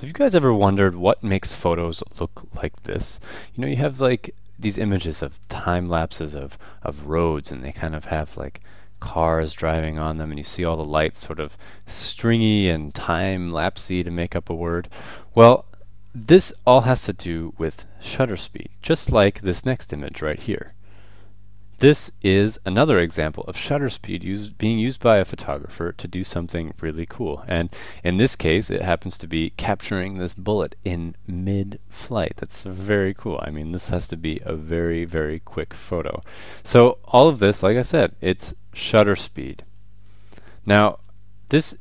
So have you guys ever wondered what makes photos look like this? You know, you have like these images of time lapses of roads, and they kind of have like cars driving on them, and you see all the lights sort of stringy and time-lapsey, to make up a word. Well, this all has to do with shutter speed, just like this next image right here. This is another example of shutter speed being used by a photographer to do something really cool. And in this case, it happens to be capturing this bullet in mid-flight. That's very cool. I mean, this has to be a very, very quick photo. So all of this, like I said, it's shutter speed. Now, this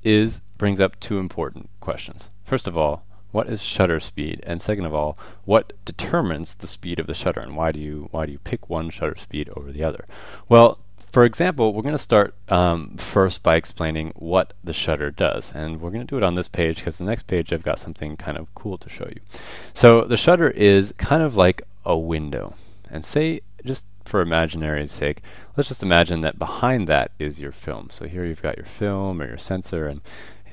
brings up two important questions. First of all, what is shutter speed? And second of all, what determines the speed of the shutter, and why do you pick one shutter speed over the other? Well, for example, we're going to start first by explaining what the shutter does, and we're going to do it on this page because the next page I've got something kind of cool to show you. So the shutter is kind of like a window, and say, just for imaginary's sake, let's just imagine that behind that is your film. So here you've got your film or your sensor, and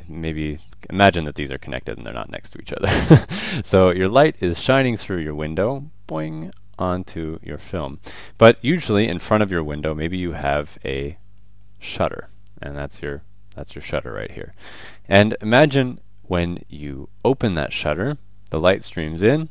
maybe imagine that these are connected and they're not next to each other. So your light is shining through your window, boing, onto your film. But usually in front of your window, maybe you have a shutter, and that's your shutter right here. And imagine when you open that shutter, the light streams in,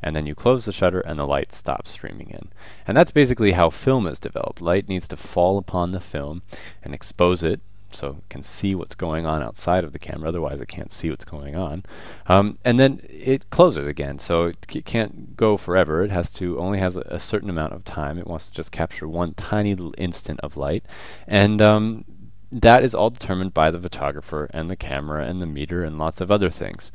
and then you close the shutter and the light stops streaming in. And that's basically how film is developed. Light needs to fall upon the film and expose it so it can see what's going on outside of the camera, otherwise it can't see what's going on. And then it closes again, so it can't go forever. It only has a certain amount of time. It wants to just capture one tiny little instant of light, and that is all determined by the photographer and the camera and the meter and lots of other things.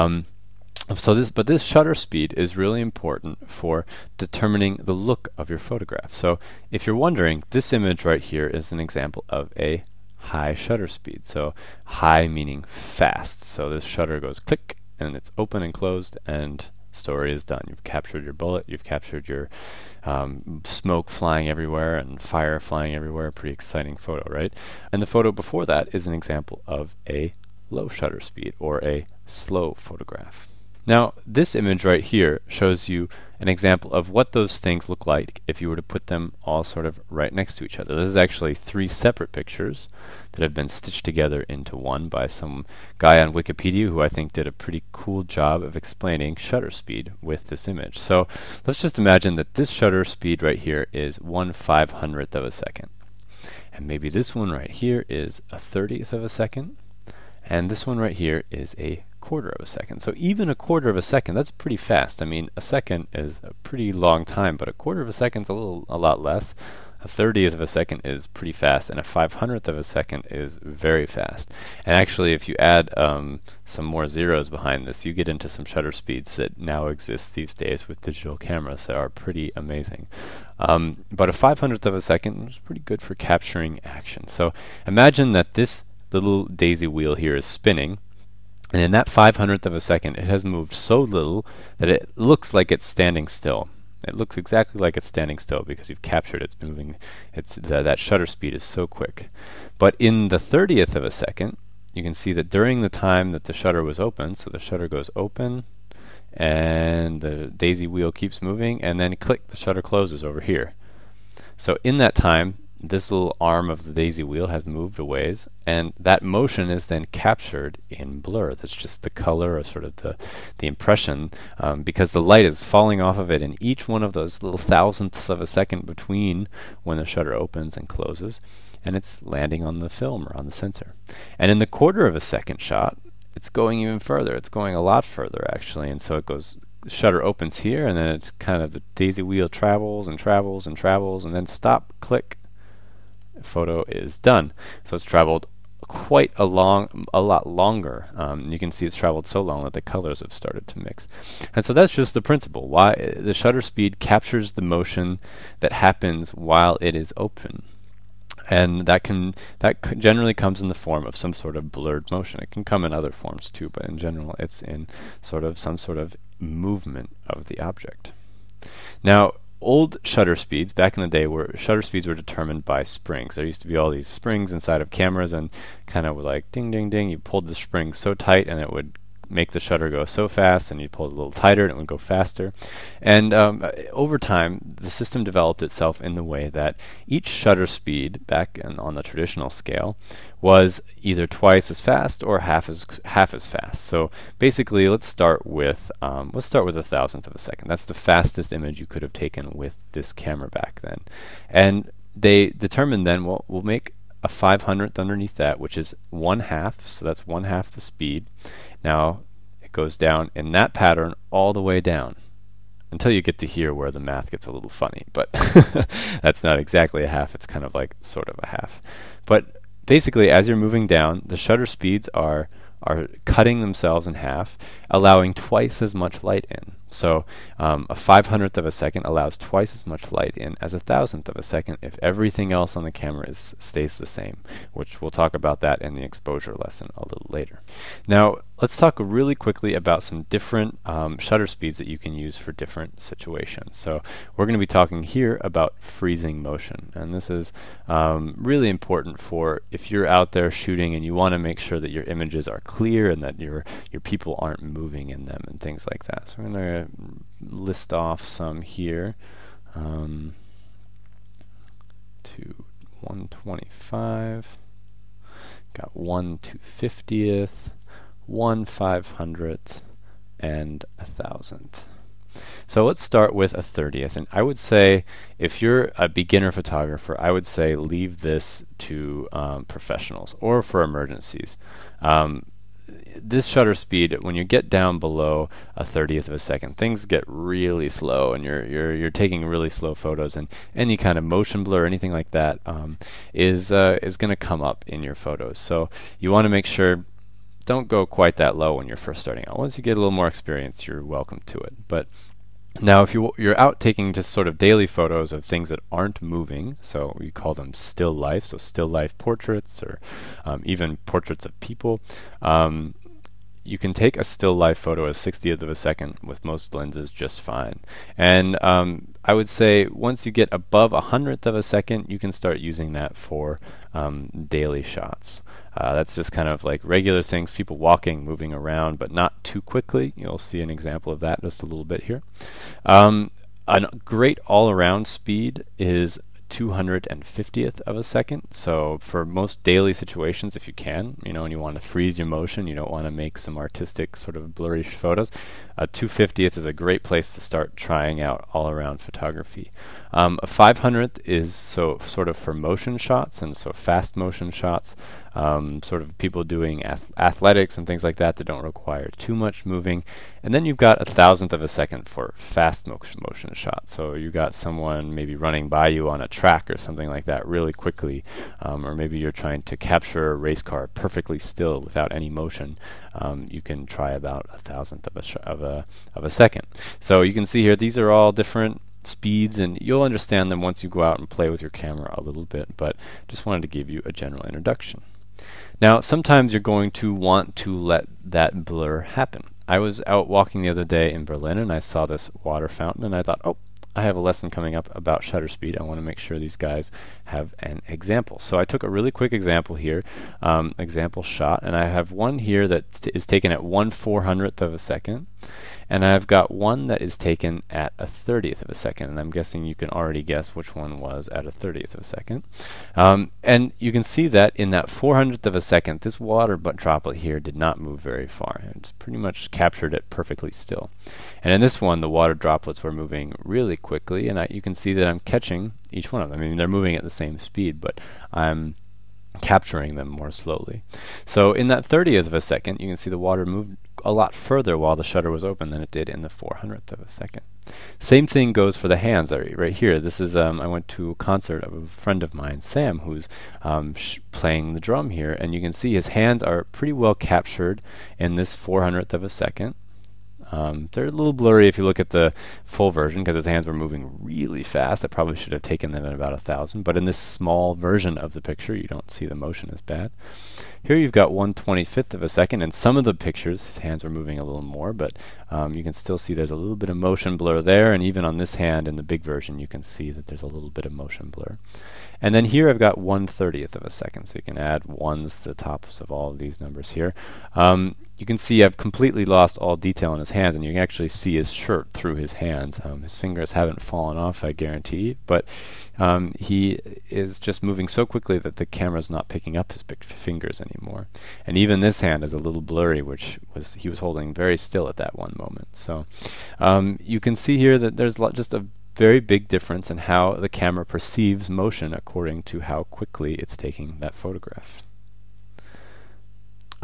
So this shutter speed is really important for determining the look of your photograph. So if you're wondering, this image right here is an example of a high shutter speed. So high meaning fast. So this shutter goes click and it's open and closed, and story is done. You've captured your bullet, you've captured your smoke flying everywhere and fire flying everywhere. Pretty exciting photo, right? And the photo before that is an example of a low shutter speed or a slow photograph. Now, this image right here shows you an example of what those things look like if you were to put them all sort of right next to each other. This is actually three separate pictures that have been stitched together into one by some guy on Wikipedia who I think did a pretty cool job of explaining shutter speed with this image. So let's just imagine that this shutter speed right here is 1/500th of a second. And maybe this one right here is 1/30th of a second. And this one right here is a quarter of a second. So even a quarter of a second, that's pretty fast. I mean, a second is a pretty long time, but a quarter of a second's a lot less. 1/30th of a second is pretty fast, and 500th of a second is very fast. And actually, if you add some more zeros behind this, you get into some shutter speeds that now exist these days with digital cameras that are pretty amazing. But 500th of a second is pretty good for capturing action. So imagine that this little daisy wheel here is spinning, and in that 500th of a second it has moved so little that it looks like it's standing still. It looks exactly like it's standing still because you've captured it's moving. That shutter speed is so quick. But in the 30th of a second, you can see that during the time that the shutter was open, so the shutter goes open and the daisy wheel keeps moving, and then click, the shutter closes over here. So in that time, this little arm of the daisy wheel has moved a ways, and that motion is then captured in blur. That's just the color, or sort of the impression, because the light is falling off of it in each one of those little thousandths of a second between when the shutter opens and closes, and it's landing on the film or on the sensor. And in the quarter of a second shot, it's going even further. It's going a lot further, actually, and so it goes. The shutter opens here, and then it's kind of the daisy wheel travels and travels and travels, and then stop, click, photo is done. So it's traveled quite a lot longer. You can see it's traveled so long that the colors have started to mix. And so that's just the principle. Why the shutter speed captures the motion that happens while it is open. And that generally comes in the form of some sort of blurred motion. It can come in other forms too, but in general it's in sort of some sort of movement of the object. Now, old shutter speeds back in the day were shutter speeds were determined by springs. There used to be all these springs inside of cameras, and kind of like ding ding ding, you pulled the spring so tight and it would make the shutter go so fast, and you'd pull it a little tighter and it would go faster. And over time, the system developed itself in the way that each shutter speed, back on the traditional scale, was either twice as fast or half as fast. So basically, let's start with 1,000th of a second. That's the fastest image you could have taken with this camera back then. And they determined then, well, we'll make a 500th underneath that, which is 1/2, so that's 1/2 the speed. Now it goes down in that pattern all the way down until you get to here where the math gets a little funny, but that's not exactly a half, it's kind of like sort of a half. But basically, as you're moving down, the shutter speeds are cutting themselves in half, allowing twice as much light in. So a 500th of a second allows twice as much light in as a 1,000th of a second if everything else on the camera stays the same, which we'll talk about that in the exposure lesson a little later. Now let's talk really quickly about some different shutter speeds that you can use for different situations. So we're going to be talking here about freezing motion, and this is really important for if you're out there shooting and you want to make sure that your images are clear and that your people aren't moving in them and things like that. So we're going to list off some here to 1/25, got 1/250th, 1/500th, and 1,000th. So let's start with 1/30th, and I would say if you're a beginner photographer, I would say leave this to professionals or for emergencies. This shutter speed, when you get down below 1/30th of a second, things get really slow, and you're taking really slow photos, and any kind of motion blur or anything like that is going to come up in your photos. So you want to make sure don't go quite that low when you're first starting out. Once you get a little more experience, you're welcome to it. But now if you're out taking just sort of daily photos of things that aren't moving, so we call them still life, so still life portraits or even portraits of people, you can take a still life photo at 1/60th of a second with most lenses just fine. And I would say once you get above 100th of a second, you can start using that for daily shots. That's just kind of like regular things, people walking, moving around, but not too quickly. You'll see an example of that just a little bit here. A great all-around speed is 250th of a second. So for most daily situations, if you can, and you want to freeze your motion, you don't want to make some artistic sort of blurry photos, 250th is a great place to start trying out all-around photography. A 500th is sort of for motion shots, and so fast motion shots, sort of people doing athletics and things like that don't require too much moving. And then you've got 1,000th of a second for fast motion shots. So you've got someone maybe running by you on a track or something like that really quickly, or maybe you're trying to capture a race car perfectly still without any motion. You can try about 1,000th of a second. So you can see here these are all different speeds, and you'll understand them once you go out and play with your camera a little bit, but just wanted to give you a general introduction. Now, sometimes you're going to want to let that blur happen. I was out walking the other day in Berlin, and I saw this water fountain, and I thought, oh, I have a lesson coming up about shutter speed. I want to make sure these guys have an example. So I took a really quick example here, example shot, and I have one here that is taken at 1/400th of a second, and I've got one that is taken at 1/30th of a second, and I'm guessing you can already guess which one was at 1/30th of a second. And you can see that in that 400th of a second, this water droplet here did not move very far. It's pretty much captured it perfectly still. And in this one, the water droplets were moving really quickly, and you can see that I'm catching each one of them. I mean, they're moving at the same speed, but I'm capturing them more slowly. So in that 1/30th of a second, you can see the water moved a lot further while the shutter was open than it did in the 400th of a second. Same thing goes for the hands right here. This is I went to a concert of a friend of mine, Sam, who's playing the drum here, and you can see his hands are pretty well captured in this 400th of a second. They're a little blurry if you look at the full version because his hands were moving really fast. I probably should have taken them at about 1,000, but in this small version of the picture, you don't see the motion as bad. Here you've got 1/25th of a second, and some of the pictures, his hands were moving a little more, but you can still see there's a little bit of motion blur there, and even on this hand in the big version, you can see that there's a little bit of motion blur. And then here I've got 1/30th of a second, so you can add ones to the tops of all of these numbers here. You can see I've completely lost all detail in his hands, and you can actually see his shirt through his hands. His fingers haven't fallen off, I guarantee, but he is just moving so quickly that the camera's not picking up his big fingers anymore. And even this hand is a little blurry, which was he was holding very still at that one moment. So you can see here that there's just a very big difference in how the camera perceives motion according to how quickly it's taking that photograph.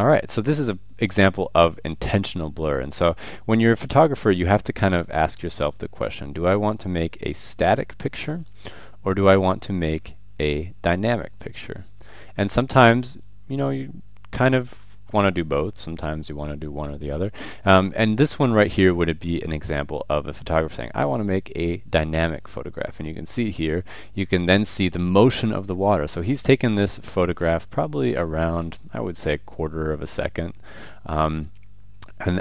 All right, so this is an example of intentional blur. And so when you're a photographer, you have to kind of ask yourself the question, do I want to make a static picture or do I want to make a dynamic picture? And sometimes, you know, you kind of want to do both. Sometimes you want to do one or the other. And this one right here would be an example of a photographer saying, I want to make a dynamic photograph. And you can see here, you can then see the motion of the water. So he's taken this photograph probably around, I would say, a quarter of a second. And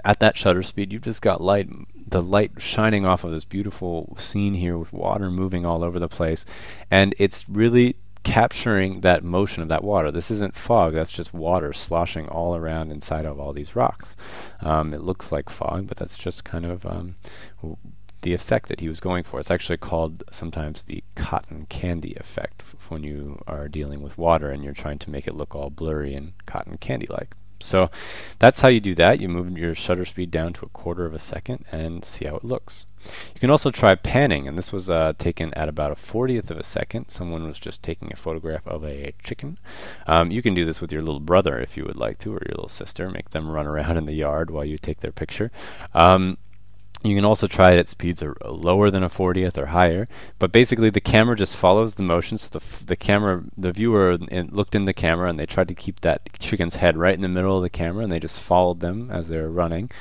at that shutter speed, you've just got light, the light shining off of this beautiful scene here with water moving all over the place. And it's really capturing that motion of that water. This isn't fog, that's just water sloshing all around inside of all these rocks. It looks like fog, but that's just kind of the effect that he was going for. It's actually called sometimes the cotton candy effect when you are dealing with water and you're trying to make it look all blurry and cotton candy-like. So that's how you do that. You move your shutter speed down to a quarter of a second and see how it looks. You can also try panning, and this was taken at about a 40th of a second. Someone was just taking a photograph of a chicken. You can do this with your little brother if you would like to, or your little sister. Make them run around in the yard while you take their picture. You can also try it at speeds lower than a 40th or higher, but basically the camera just follows the motion. So the viewer looked in the camera and they tried to keep that chicken's head right in the middle of the camera, and they just followed them as they were running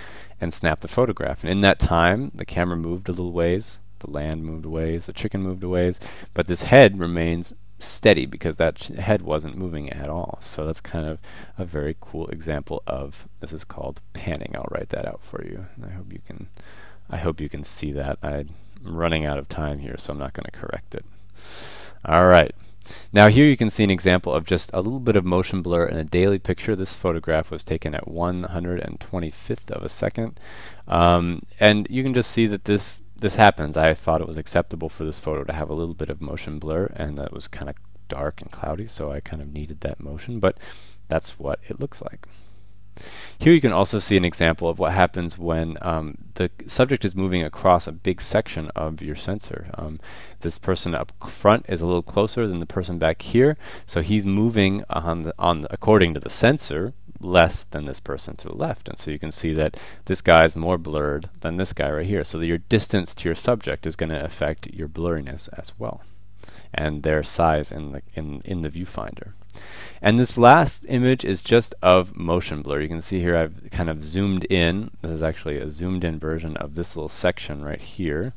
and snapped the photograph. And in that time, the camera moved a little ways, the land moved a ways, the chicken moved a ways, but this head remains steady because that head wasn't moving at all. So that's kind of a very cool example of, this is called panning. I'll write that out for you, and I hope you can see that. I'm running out of time here, so I'm not going to correct it. All right. Now here you can see an example of just a little bit of motion blur in a daily picture. This photograph was taken at 125th of a second. And you can just see that this happens. I thought it was acceptable for this photo to have a little bit of motion blur, and that was kind of dark and cloudy, so I kind of needed that motion, but that's what it looks like. Here you can also see an example of what happens when the subject is moving across a big section of your sensor. This person up front is a little closer than the person back here, so he's moving according to the sensor less than this person to the left, and so you can see that this guy is more blurred than this guy right here, so that your distance to your subject is going to affect your blurriness as well, and their size in the viewfinder. And this last image is just of motion blur. You can see here I've kind of zoomed in. This is actually a zoomed in version of this little section right here.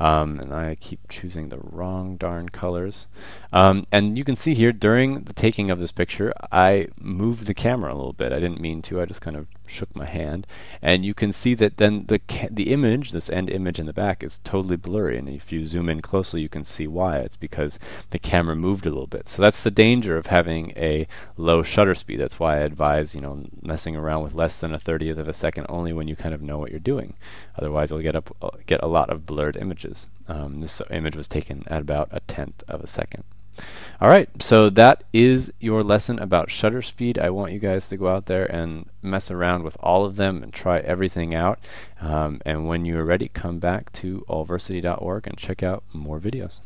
And I keep choosing the wrong darn colors. And you can see here during the taking of this picture, I moved the camera a little bit. I didn't mean to. I just kind of shook my hand. And you can see that then the image, this end image in the back, is totally blurry. And if you zoom in closely, you can see why. It's because the camera moved a little bit. So that's the danger of having a low shutter speed. That's why I advise, you know, messing around with less than a 30th of a second only when you kind of know what you're doing. Otherwise, you'll get a lot of blurred images. This image was taken at about a 10th of a second. All right, so that is your lesson about shutter speed. I want you guys to go out there and mess around with all of them and try everything out. And when you're ready, come back to allversity.org and check out more videos.